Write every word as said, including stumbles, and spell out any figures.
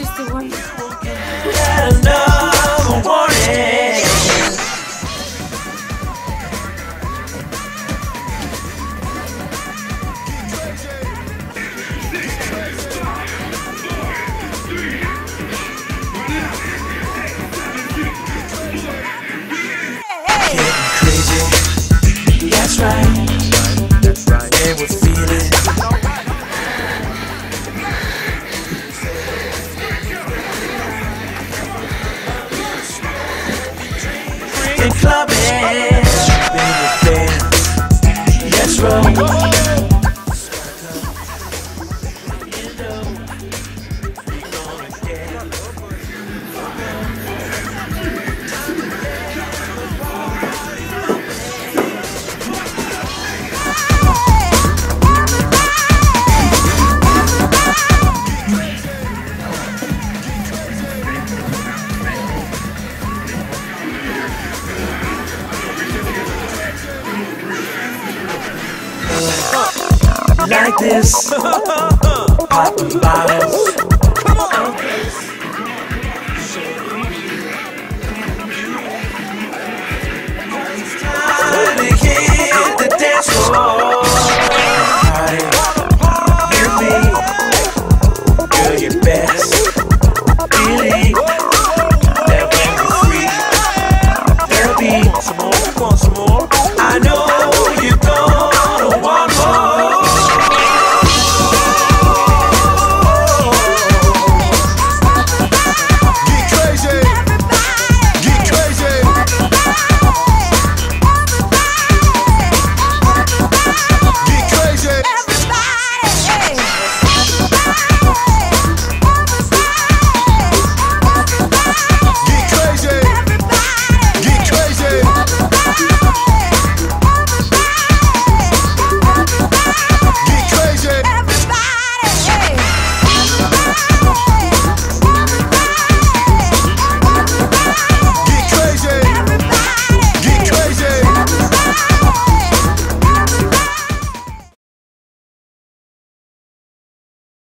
It's just the one that's broken. Another warning. Club is bigger than let's roll. Like this, pop bottles.